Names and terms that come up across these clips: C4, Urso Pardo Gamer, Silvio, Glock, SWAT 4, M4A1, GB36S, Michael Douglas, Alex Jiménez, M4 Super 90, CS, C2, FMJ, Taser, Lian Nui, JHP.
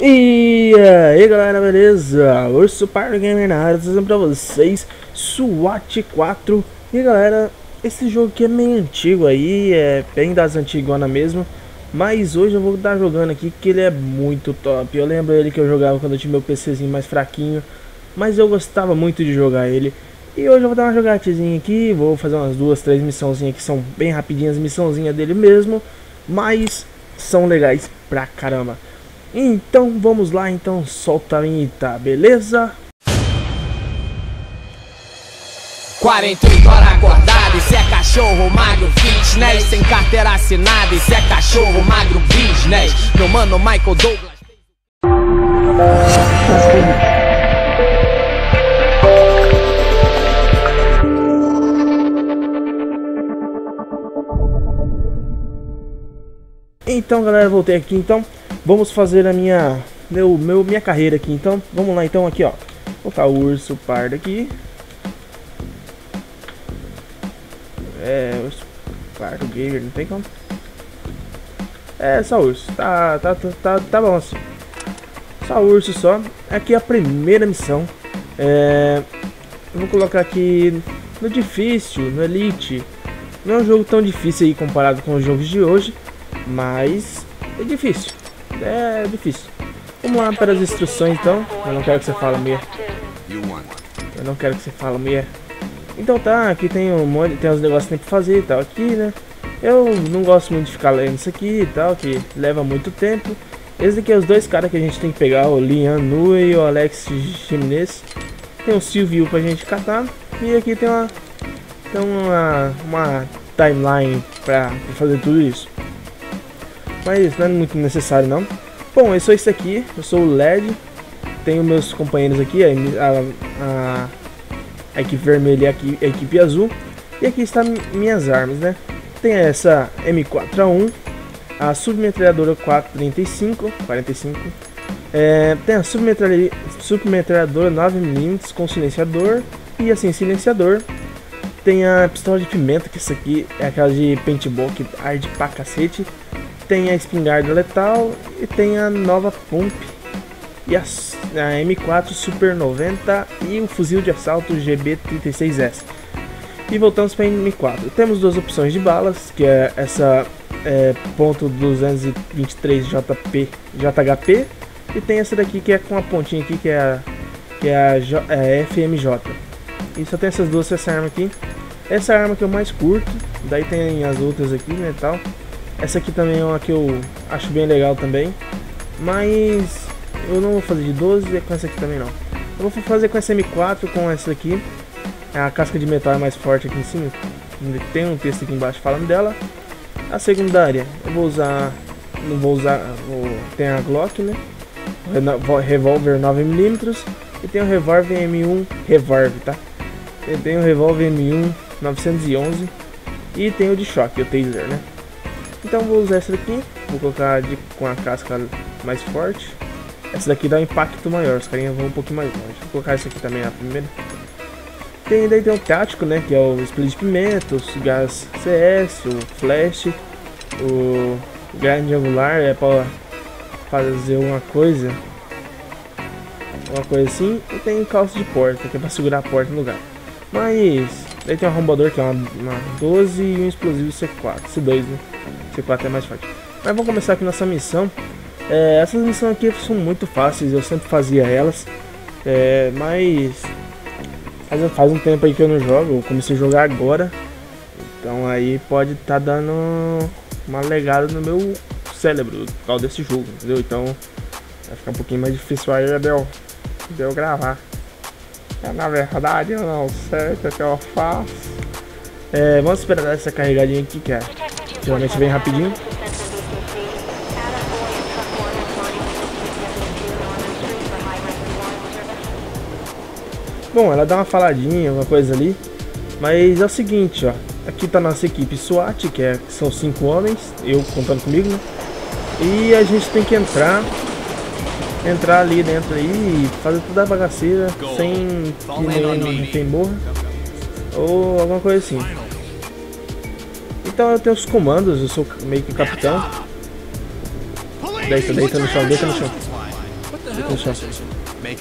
E aí galera, beleza? Urso Pardo Gamer na área, trazendo pra vocês SWAT 4. E galera, esse jogo aqui é meio antigo aí, é bem das antigonas mesmo, mas hoje eu vou estar jogando aqui que ele é muito top. Eu lembro ele que eu jogava quando eu tinha meu PCzinho mais fraquinho, mas eu gostava muito de jogar ele. E hoje eu vou dar uma jogatinha aqui, vou fazer umas duas, três missãozinhas que são bem rapidinhas, missãozinha dele mesmo, mas são legais pra caramba. Então vamos lá, então solta a vinheta, beleza? 48 horas acordado, e se é cachorro magro fitness, sem carteira assinada, e se é cachorro magro business, meu mano Michael Douglas. Então galera, voltei aqui então. Vamos fazer a minha carreira aqui, então. Vamos lá, então, aqui, ó. Vou colocar o Urso Pardo aqui. É, Urso Pardo Gamer, não tem como. É, só Urso. Tá bom assim. Só Urso, só. Aqui é a primeira missão. É, eu vou colocar aqui no difícil, no Elite. Não é um jogo tão difícil aí comparado com os jogos de hoje, mas é difícil. É difícil. Vamos lá para as instruções então. Eu não quero que você fale, mulher. Eu não quero que você fale, mulher. Então tá, aqui tem um monte, tem uns negócios que tem que fazer e tal aqui, né? Eu não gosto muito de ficar lendo isso aqui e tal, que leva muito tempo. Esse daqui é os dois caras que a gente tem que pegar, o Lian Nui e o Alex Jiménez. Tem o Silvio pra gente catar. E aqui tem uma timeline pra fazer tudo isso. Mas não é muito necessário não. Bom, eu sou isso aqui, eu sou o LED. Tenho meus companheiros aqui, a equipe vermelha e a equipe azul. E aqui está minhas armas, né? Tem essa M4A1, a submetralhadora 45, tem a submetralhadora 9mm com silenciador e assim, silenciador. Tem a pistola de pimenta, que essa aqui é aquela de paintball que arde pra cacete. Tem a espingarda letal e tem a nova pump e a M4 Super 90 e o fuzil de assalto GB36S. E voltamos para a M4. Temos duas opções de balas, que é essa .223 JHP e tem essa daqui que é com a pontinha aqui que é a FMJ. E só tem essas duas, essa arma aqui. Essa arma que eu mais curto, daí tem as outras aqui, né, tal. Essa aqui também é uma que eu acho bem legal também, mas eu não vou fazer de 12 com essa aqui também não. Eu vou fazer com essa M4, com essa aqui. A casca de metal é mais forte aqui em cima, tem um texto aqui embaixo falando dela. A secundária, eu vou usar, não vou usar, tem a Glock, né? Revólver 9mm e tem o revólver M1, tá? Eu tenho o revólver M1 911 e tem o de choque, o Taser, né? Então vou usar essa daqui, vou colocar com a casca mais forte. Essa daqui dá um impacto maior, os carinhas vão um pouquinho mais longe. Vou colocar essa aqui também, a primeira. Daí tem o tático, né, que é o split de pimenta, o gás CS, o flash, o grind angular, é para fazer uma coisa assim. E tem calça de porta, que é para segurar a porta no lugar. Mas, daí tem um arrombador que é uma 12 e um explosivo C4, C2, né. C4 é mais forte. Mas vamos começar aqui nossa missão. Essas missões aqui são muito fáceis, eu sempre fazia elas, mas faz um tempo aí que eu não jogo, eu comecei a jogar agora, então aí pode estar dando uma legada no meu cérebro por causa desse jogo, entendeu? Então vai ficar um pouquinho mais difícil aí de eu gravar. Na verdade eu não sei o que eu faço. Vamos esperar essa carregadinha aqui que é. Geralmente vem rapidinho. Bom, ela dá uma faladinha, uma coisa ali. Mas é o seguinte, ó. Aqui tá nossa equipe SWAT, que são 5 homens, eu contando comigo, né? E a gente tem que entrar ali dentro aí e fazer toda a bagaceira sem que nem morra ou alguma coisa assim. Então eu tenho os comandos, eu sou meio que o capitão. Deita no chão, deita no chão. aqui no chão.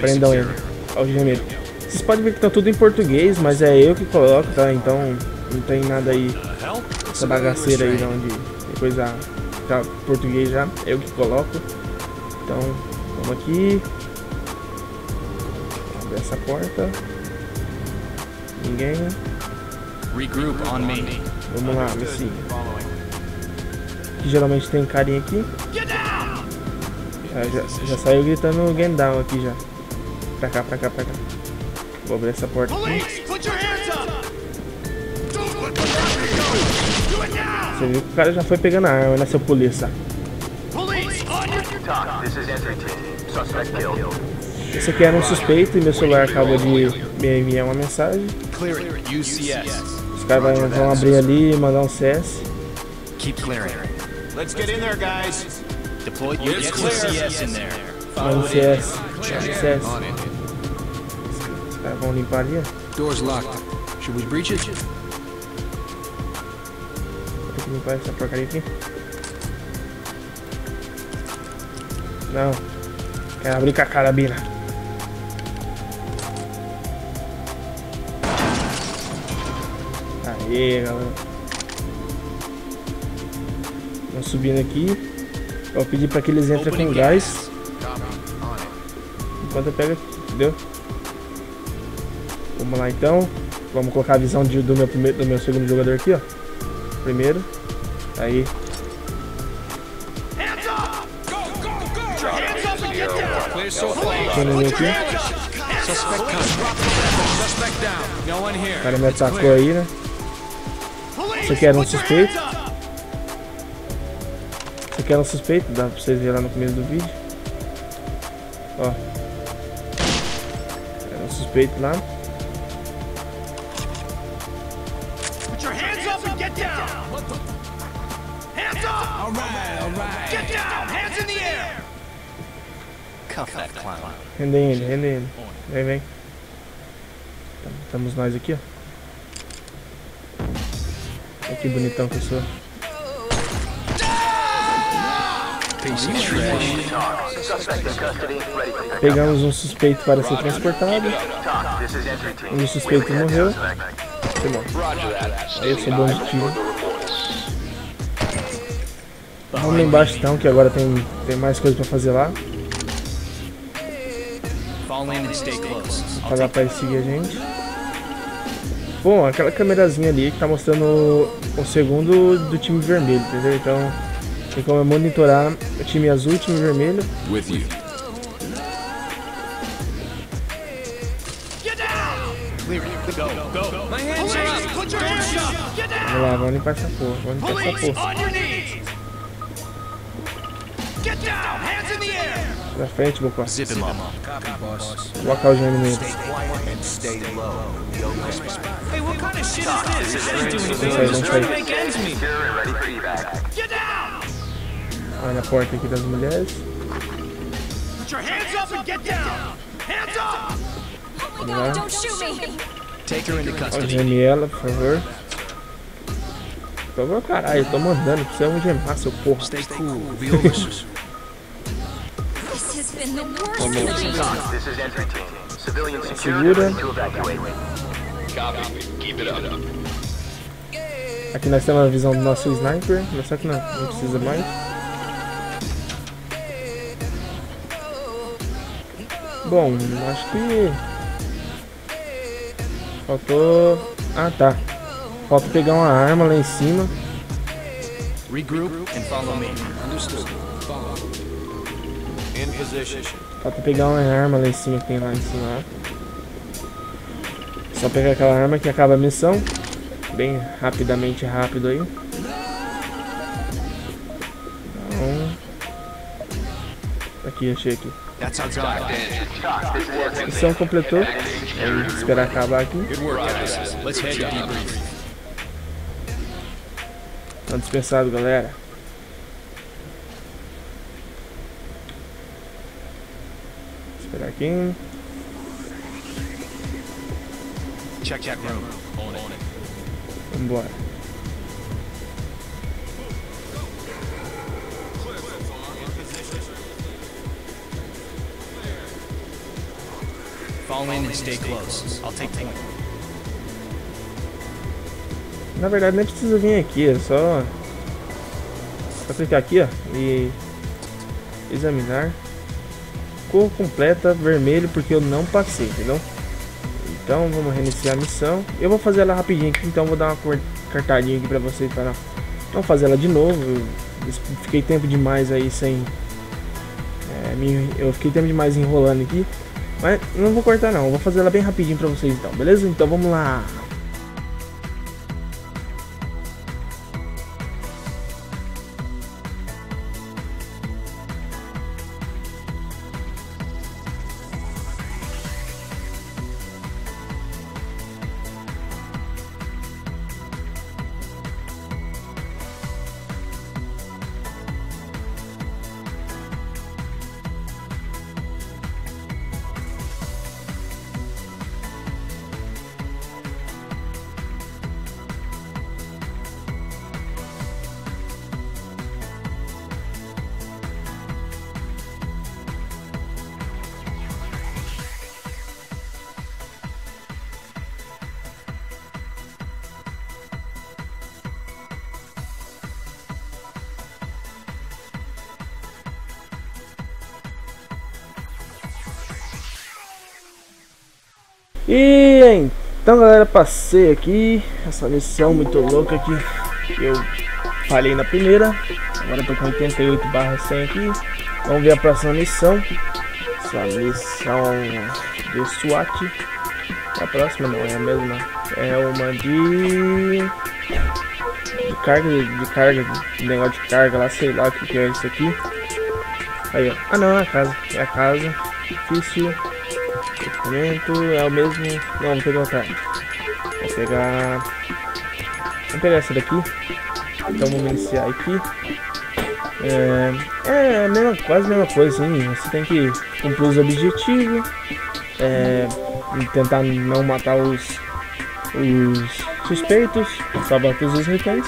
Prendam ele. Olha o vermelho. Vocês podem ver que tá tudo em português, mas é eu que coloco, tá? Então não tem nada aí, essa bagaceira aí não, de coisa tá português já, eu que coloco. Então vamos aqui. Abre essa porta. Ninguém. Regroup on me. Vamos lá, me siga. Aqui geralmente tem carinha aqui. Já saiu gritando get down aqui já. Pra cá, pra cá, pra cá. Vou abrir essa porta aqui. Você viu que o cara já foi pegando a arma, né, seu polícia? Esse aqui era um suspeito e meu celular acabou de me enviar uma mensagem. Os caras vão abrir ali e mandar um CS. Manda um CS. Os caras vão limpar ali. Tem que limpar essa porcaria aqui. Não. Quero abrir com a carabina. Aê, galera. Vamos subindo aqui. Eu pedi pra que eles entrem com gás. Enquanto eu pego aqui, entendeu? Vamos lá então. Vamos colocar a visão do meu segundo jogador aqui, ó. Primeiro, aí. O cara me atacou aí, né? Isso aqui era um suspeito. Isso aqui era um suspeito, dá pra vocês verem lá no começo do vídeo. Ó. Era um suspeito lá. Rendem ele, rendem ele. Vem, vem. Estamos nós aqui, ó. Olha que bonitão que eu sou. Pegamos um suspeito para ser transportado. Um suspeito morreu. Foi bom. Aí eu sou bom de tiro. Vamos lá embaixo então, que agora tem mais coisa pra fazer lá. Vou pagar pra ele seguir a gente. Bom, aquela câmerazinha ali que tá mostrando o segundo do time vermelho, entendeu? Então tem como monitorar o time azul e o time vermelho. Vamos lá, vamos limpar essa porra, vamos limpar essa porra. Pra frente, meu parceiro. Colocar o gênio nele. Vamos sair. Olha a porta aqui das mulheres. Olha o gênio ela, por favor. Por favor, caralho, eu tô mandando. Você é um gemaço, seu porra. Segura. Aqui nós temos a visão do nosso sniper, mas só que não precisa mais. Bom, acho que faltou... Ah, tá. Falta pegar uma arma lá em cima. Falta pegar uma arma lá em cima que tem lá em cima. Só pegar aquela arma que acaba a missão. Bem rapidamente, rápido aí. Então... Aqui, achei aqui. Missão completou. Vamos esperar acabar aqui. Tá dispensado, galera. Esperar aqui. Vambora. Na verdade nem precisa vir aqui, é só... Só clicar aqui, ó, e examinar. Cor completa, vermelho, porque eu não passei, entendeu? Então vamos reiniciar a missão. Eu vou fazer ela rapidinho aqui, então vou dar uma cartadinha aqui pra vocês para não fazer ela de novo. Eu fiquei tempo demais aí sem... eu fiquei tempo demais enrolando aqui. Mas não vou cortar não, eu vou fazer ela bem rapidinho pra vocês então, beleza? Então vamos lá! E então galera, passei aqui essa missão muito louca aqui. Eu falhei na primeira. Agora eu tô com 88/100 aqui. Vamos ver a próxima missão. Essa missão do SWAT. A próxima não é a mesma. É uma de carga, de negócio de carga lá, sei lá o que é isso aqui. Aí ó. Ah não, é a casa. É a casa. Difícil. É o mesmo. Não, vou pegar outra. Vou pegar. Vou pegar essa daqui. Então vamos iniciar aqui. É mesmo, quase a mesma coisa assim. Você tem que cumprir os objetivos. E tentar não matar os suspeitos. Salvar todos os reféns.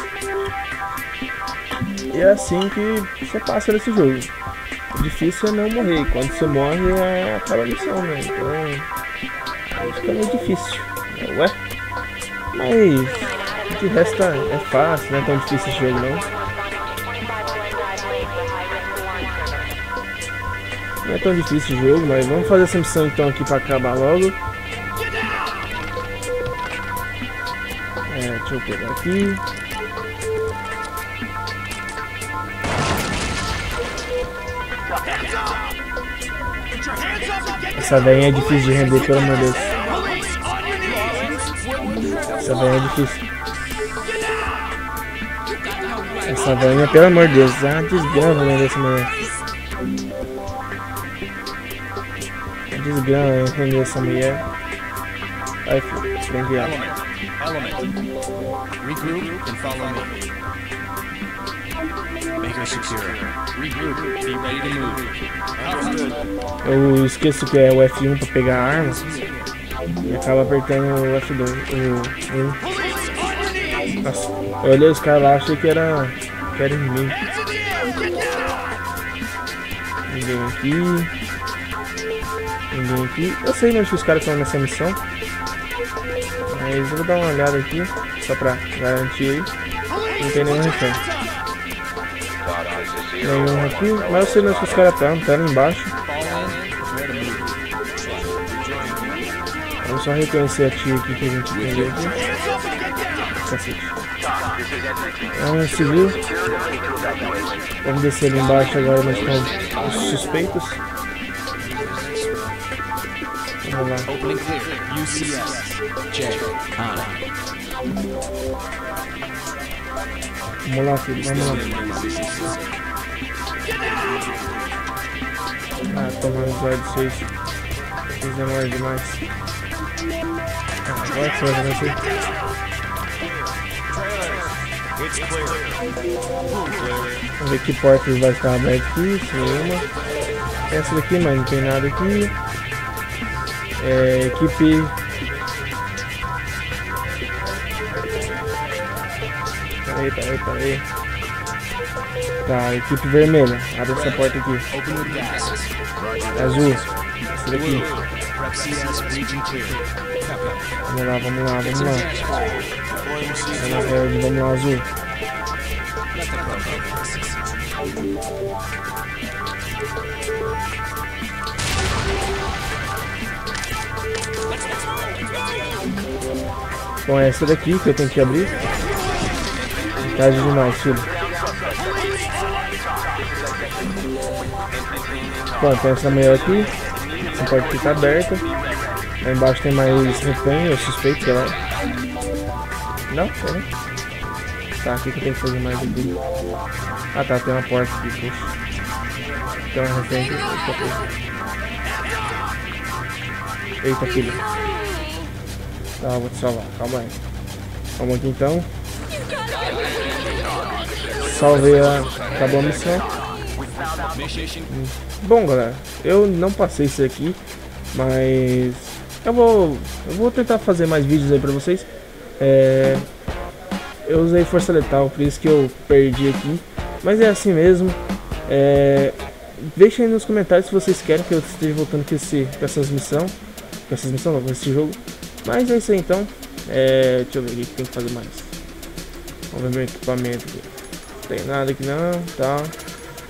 E é assim que você passa nesse jogo. Difícil é não morrer, quando você morre é acaba a missão, né? Então fica meio difícil, né? Ué? Mas o que resta é fácil, não é tão difícil esse jogo não. Não é tão difícil o jogo, mas vamos fazer essa missão então aqui pra acabar logo. Deixa eu pegar aqui. Essa velhinha é difícil de render, pelo amor de Deus. Essa velhinha é difícil. Essa velhinha, pelo amor de Deus. Ah, desgrama render essa mulher. Desgrama render essa mulher. Ai, filho, prende ela. Regroup and follow me. Make her secure. Eu esqueço que é o F1 pra pegar a arma e acaba apertando o F2. Nossa, eu olhei os caras lá, achei que era inimigo. Ninguém aqui. Ninguém aqui. Eu sei onde os caras estão nessa missão, mas eu vou dar uma olhada aqui só pra garantir aí. Não tem nenhum refém. Nenhum aqui, mas eu sei onde os caras estão lá embaixo. Vamos só reconhecer a tia aqui que a gente tem aqui. Cacete. É um civil. Vamos descer ali embaixo agora, nós estamos os suspeitos. Vamos lá. Vamos lá, filho, vamos lá. Ah, tomando os olhos seus. Isso é mole demais. Agora que você vai fazer assim. Vamos ver que porta vai ficar aberta aqui. Essa daqui, mas não tem nada aqui. Equipe. Peraí. Tá, equipe vermelha, abre essa porta aqui. Azul, essa daqui. Vamos lá, azul. Bom, é essa daqui que eu tenho que abrir. Tarde demais, filho. Bom, tem essa maior aqui. Essa parte fica aberta. Lá embaixo tem mais refém, eu suspeito que ela... Não, pera. Tá, o que eu tenho que fazer mais aqui? Ah tá, tem uma porta aqui, puxa. Tem uma refém aqui. Eita, filho. Tá, vou te salvar, calma aí. Vamos aqui então. Salvei a... acabou a missão. Bom, galera, eu não passei isso aqui, mas eu vou tentar fazer mais vídeos aí pra vocês. Eu usei força letal, por isso que eu perdi aqui, mas é assim mesmo. Deixem aí nos comentários se vocês querem que eu esteja voltando com esse jogo. Mas é isso aí então. Deixa eu ver o que tem que fazer mais. Vamos ver meu equipamento aqui. Não tem nada aqui não, tá.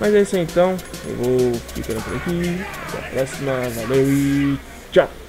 Mas é isso aí então. Eu vou ficando por aqui. Até a próxima. Valeu e tchau.